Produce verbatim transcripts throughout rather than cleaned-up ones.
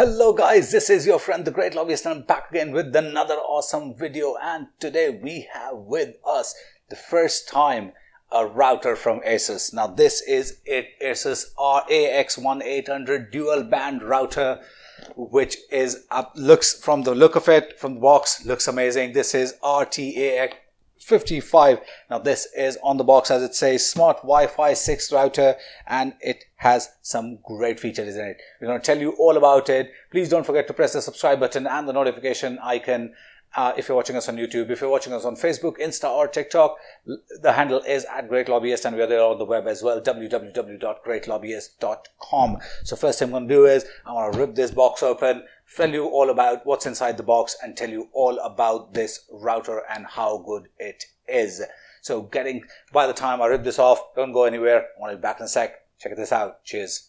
Hello guys, this is your friend the Great Lobbyist, and I'm back again with another awesome video. And today we have with us the first time a router from ASUS. Now this is it, ASUS R T A X eighteen hundred dual band router, which is up, looks from the look of it, from the box, looks amazing. This is R T A X fifty-five. Now this is on the box, as it says, smart Wi-Fi six router, and it has some great features in it. We're going to tell you all about it. Please don't forget to press the subscribe button and the notification icon uh, if you're watching us on YouTube. If you're watching us on Facebook, Insta or TikTok, the handle is at GreatLobbyist, and we are there on the web as well, w w w dot great lobbyist dot com. So first thing I'm going to do is I'm going to rip this box open, tell you all about what's inside the box, and tell you all about this router and how good it is. So getting, by the time I rip this off, don't go anywhere. I want to be back in a sec. Check this out. Cheers.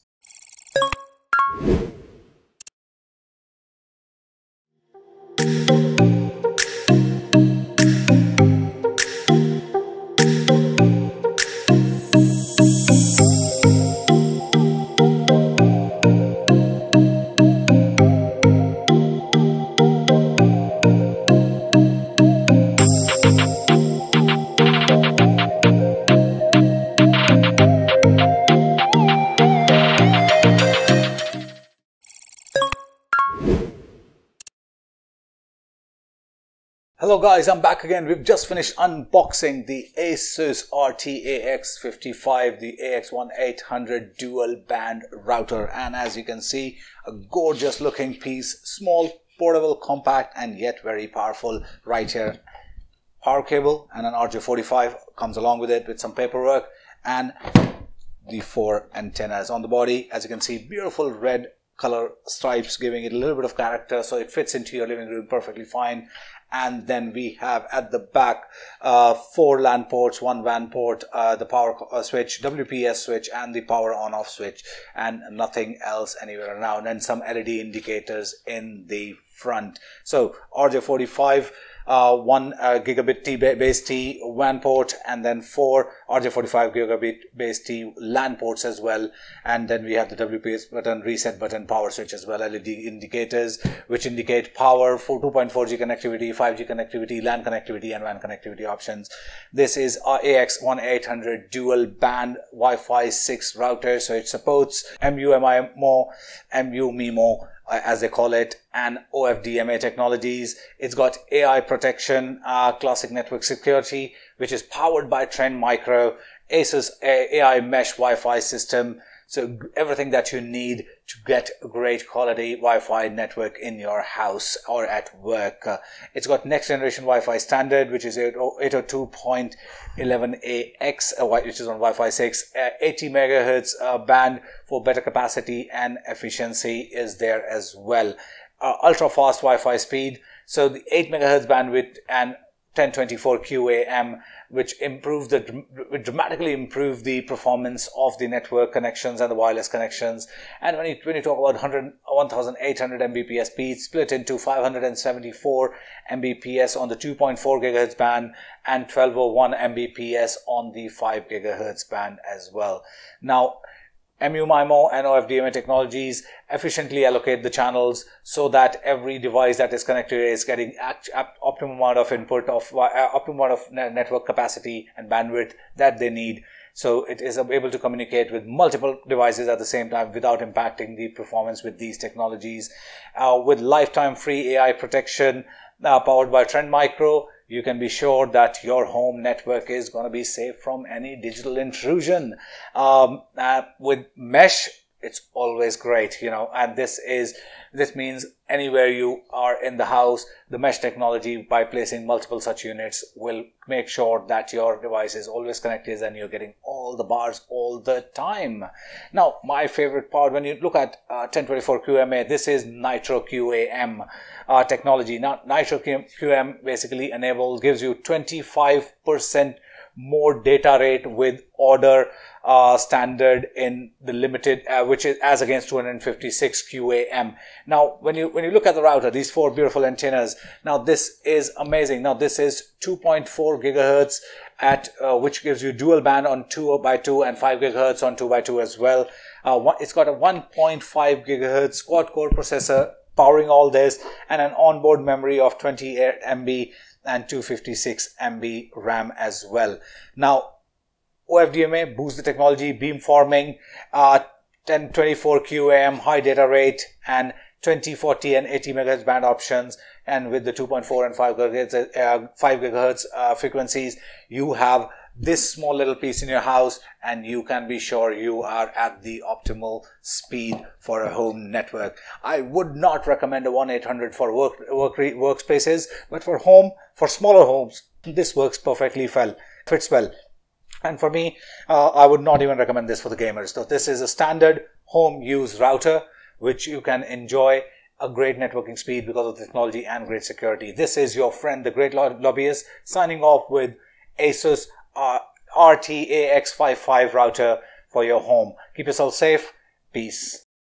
Hello guys, I'm back again. We've just finished unboxing the ASUS R T A X fifty-five, the A X eighteen hundred dual band router, and as you can see, a gorgeous looking piece, small, portable, compact, and yet very powerful. Right here, power cable and an R J forty-five comes along with it, with some paperwork, and the four antennas on the body. As you can see, beautiful red color stripes, giving it a little bit of character, so it fits into your living room perfectly fine. And then we have at the back uh, four LAN ports, one W A N port, uh, the power switch, W P S switch, and the power on-off switch, and nothing else anywhere around, and some L E D indicators in the front. So R J forty-five, uh, one uh, gigabit T base T W A N port, and then four R J forty-five gigabit base T LAN ports as well. And then we have the W P S button, reset button, power switch as well, L E D indicators which indicate power, for two point four G connectivity, five G connectivity, LAN connectivity, and W A N connectivity options. This is our A X eighteen hundred dual band Wi-Fi six router, so it supports M U M I M O, M U MIMO, as they call it, and O F D M A technologies. It's got AiProtection, uh, classic network security, which is powered by Trend Micro, ASUS AiMesh Wi-Fi system. So everything that you need to get great quality Wi-Fi network in your house or at work. Uh, it's got next generation Wi-Fi standard, which is eight oh two dot eleven a x, uh, which is on Wi-Fi six, uh, eighty megahertz uh, band for better capacity and efficiency is there as well. Uh, ultra fast Wi-Fi speed. So the eight megahertz bandwidth and ten twenty-four Q A M, which improved the dramatically improved the performance of the network connections and the wireless connections. And when you when you talk about one thousand eight hundred megabits per second speed, split into five hundred seventy-four megabits per second on the two point four gigahertz band and twelve oh one megabits per second on the five gigahertz band as well. Now, M U MIMO and O F D M A technologies efficiently allocate the channels so that every device that is connected is getting optimum amount of input of uh, optimum amount of network capacity and bandwidth that they need. So it is able to communicate with multiple devices at the same time without impacting the performance with these technologies. Uh, with lifetime free AiProtection uh, powered by Trend Micro, you can be sure that your home network is going to be safe from any digital intrusion. Um, uh, with mesh, it's always great, you know, and this is, this means anywhere you are in the house, the mesh technology, by placing multiple such units, will make sure that your device is always connected and you're getting all the bars all the time. Now, my favorite part, when you look at uh, ten twenty-four Q A M, this is Nitro Q A M uh, technology. Now, Nitro Q A M basically enables, gives you twenty-five percent more data rate with order uh, standard in the limited, uh, which is as against two fifty-six Q A M. Now, when you when you look at the router, these four beautiful antennas. Now, this is amazing. Now, this is two point four gigahertz at uh, which gives you dual band on two by two and five gigahertz on two by two as well. Uh, one, it's got a one point five gigahertz quad-core processor powering all this, and an onboard memory of twenty-eight megabytes and two fifty-six megabyte RAM as well. Now, O F D M A boosts the technology, beamforming, uh, ten twenty-four Q A M, high data rate, and twenty, forty, and eighty megahertz band options. And with the two point four and five gigahertz, uh, five gigahertz uh, frequencies, you have this small little piece in your house, and you can be sure you are at the optimal speed for a home network. I would not recommend a one eight hundred for work, work workspaces, but for home, for smaller homes, this works perfectly well, fits well. And for me, uh, I would not even recommend this for the gamers. So this is a standard home use router, which you can enjoy a great networking speed because of the technology and great security. This is your friend, the Great Lobbyist, signing off with ASUS Uh, R T A X fifty-five router for your home. Keep yourself safe. Peace.